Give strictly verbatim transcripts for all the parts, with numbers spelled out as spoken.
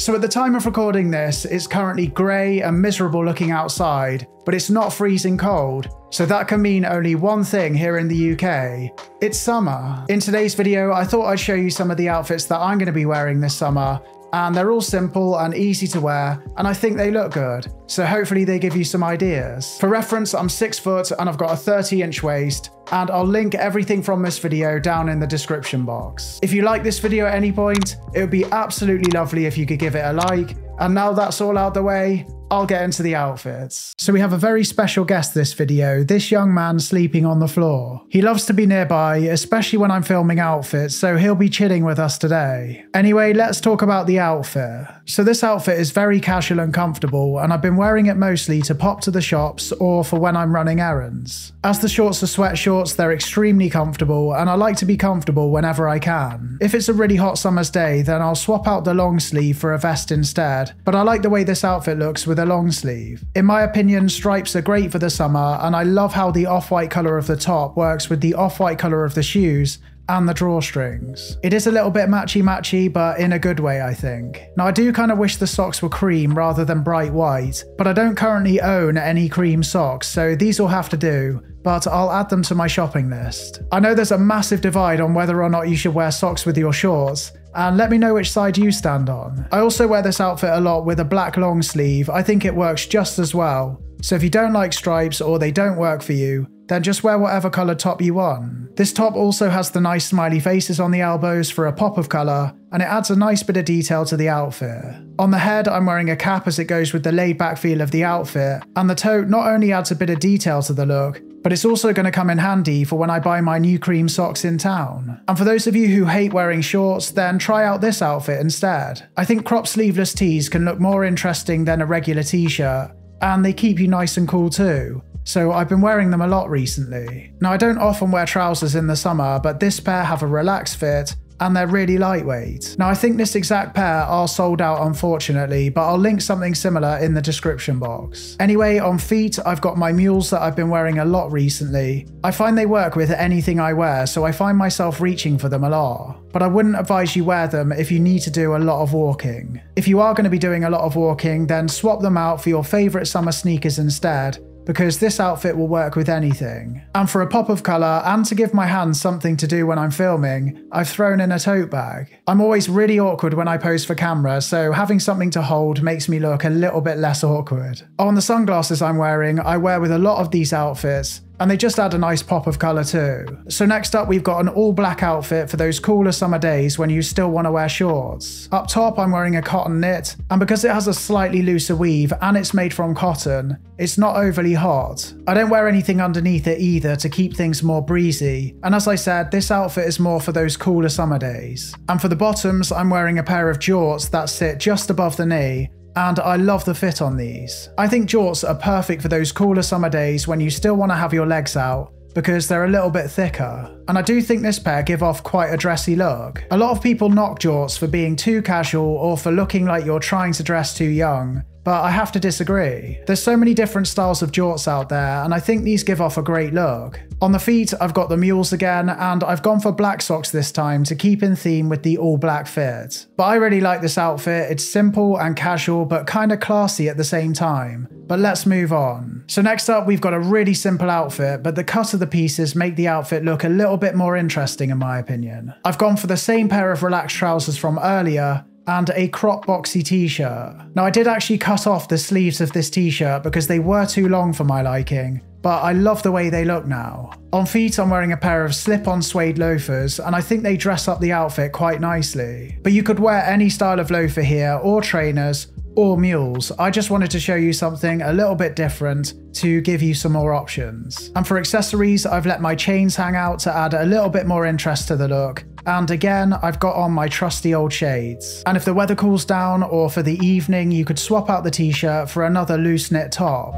So at the time of recording this, it's currently grey and miserable looking outside, but it's not freezing cold, so that can mean only one thing here in the U K. It's summer. In today's video, I thought I'd show you some of the outfits that I'm going to be wearing this summer, and they're all simple and easy to wear, and I think they look good, so hopefully they give you some ideas. For reference, I'm six foot and I've got a thirty inch waist, and I'll link everything from this video down in the description box. If you like this video at any point, it would be absolutely lovely if you could give it a like, and now that's all out the way, I'll get into the outfits. So we have a very special guest this video, this young man sleeping on the floor. He loves to be nearby, especially when I'm filming outfits, so he'll be chilling with us today. Anyway, let's talk about the outfit. So this outfit is very casual and comfortable, and I've been wearing it mostly to pop to the shops or for when I'm running errands. As the shorts are sweatshorts, they're extremely comfortable, and I like to be comfortable whenever I can. If it's a really hot summer's day, then I'll swap out the long sleeve for a vest instead, but I like the way this outfit looks with a long sleeve. In my opinion, stripes are great for the summer, and I love how the off-white colour of the top works with the off-white colour of the shoes and the drawstrings. It is a little bit matchy-matchy, but in a good way, I think. Now, I do kind of wish the socks were cream rather than bright white, but I don't currently own any cream socks, so these will have to do, but I'll add them to my shopping list. I know there's a massive divide on whether or not you should wear socks with your shorts, and let me know which side you stand on. I also wear this outfit a lot with a black long sleeve. I think it works just as well. So if you don't like stripes or they don't work for you, then just wear whatever colour top you want. This top also has the nice smiley faces on the elbows for a pop of colour, and it adds a nice bit of detail to the outfit. On the head, I'm wearing a cap as it goes with the laid-back feel of the outfit, and the tote not only adds a bit of detail to the look, but it's also going to come in handy for when I buy my new cream socks in town. And for those of you who hate wearing shorts, then try out this outfit instead. I think crop sleeveless tees can look more interesting than a regular t-shirt, and they keep you nice and cool too. So I've been wearing them a lot recently. Now, I don't often wear trousers in the summer, but this pair have a relaxed fit, and they're really lightweight. Now, I think this exact pair are sold out, unfortunately, but I'll link something similar in the description box. Anyway, on feet, I've got my mules that I've been wearing a lot recently. I find they work with anything I wear, so I find myself reaching for them a lot. But I wouldn't advise you wear them if you need to do a lot of walking. If you are going to be doing a lot of walking, then swap them out for your favourite summer sneakers instead, because this outfit will work with anything. And for a pop of colour, and to give my hands something to do when I'm filming, I've thrown in a tote bag. I'm always really awkward when I pose for camera, so having something to hold makes me look a little bit less awkward. On the sunglasses I'm wearing, I wear with a lot of these outfits, and they just add a nice pop of colour too. So next up, we've got an all black outfit for those cooler summer days when you still want to wear shorts. Up top, I'm wearing a cotton knit, and because it has a slightly looser weave and it's made from cotton, it's not overly hot. I don't wear anything underneath it either to keep things more breezy, and as I said, this outfit is more for those cooler summer days. And for the bottoms, I'm wearing a pair of jorts that sit just above the knee, and I love the fit on these. I think jorts are perfect for those cooler summer days when you still want to have your legs out, because they're a little bit thicker. And I do think this pair give off quite a dressy look. A lot of people knock jorts for being too casual or for looking like you're trying to dress too young, but I have to disagree. There's so many different styles of jorts out there, and I think these give off a great look. On the feet, I've got the mules again, and I've gone for black socks this time to keep in theme with the all-black fit. But I really like this outfit. It's simple and casual, but kind of classy at the same time. But let's move on. So next up, we've got a really simple outfit, but the cut of the pieces make the outfit look a little bit more interesting in my opinion. I've gone for the same pair of relaxed trousers from earlier, and a crop boxy t-shirt. Now, I did actually cut off the sleeves of this t-shirt because they were too long for my liking, but I love the way they look now. On feet, I'm wearing a pair of slip-on suede loafers, and I think they dress up the outfit quite nicely. But you could wear any style of loafer here, or trainers, or mules. I just wanted to show you something a little bit different to give you some more options. And for accessories, I've let my chains hang out to add a little bit more interest to the look. And again, I've got on my trusty old shades. And if the weather cools down or for the evening, you could swap out the t-shirt for another loose knit top.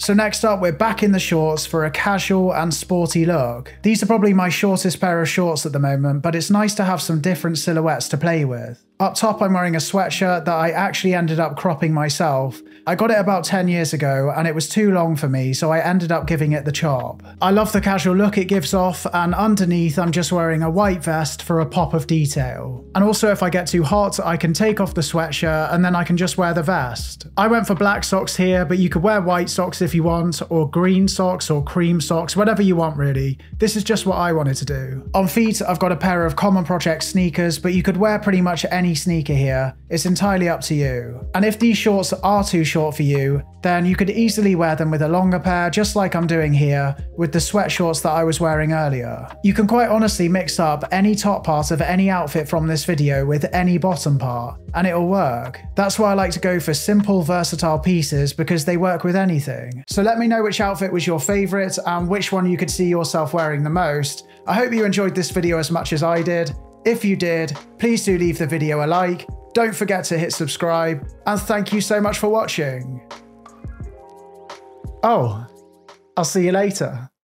So next up, we're back in the shorts for a casual and sporty look. These are probably my shortest pair of shorts at the moment, but it's nice to have some different silhouettes to play with. Up top, I'm wearing a sweatshirt that I actually ended up cropping myself. I got it about ten years ago and it was too long for me, so I ended up giving it the chop. I love the casual look it gives off, and underneath I'm just wearing a white vest for a pop of detail. And also if I get too hot, I can take off the sweatshirt and then I can just wear the vest. I went for black socks here, but you could wear white socks if you want, or green socks or cream socks, whatever you want really. This is just what I wanted to do. On feet, I've got a pair of Common Project sneakers, but you could wear pretty much any sneaker here. It's entirely up to you. And if these shorts are too short for you, then you could easily wear them with a longer pair, just like I'm doing here with the sweatshorts that I was wearing earlier. You can quite honestly mix up any top part of any outfit from this video with any bottom part, and it'll work. That's why I like to go for simple, versatile pieces, because they work with anything. So let me know which outfit was your favorite and which one you could see yourself wearing the most. I hope you enjoyed this video as much as I did. If you did, please do leave the video a like, don't forget to hit subscribe, and thank you so much for watching. Oh, I'll see you later.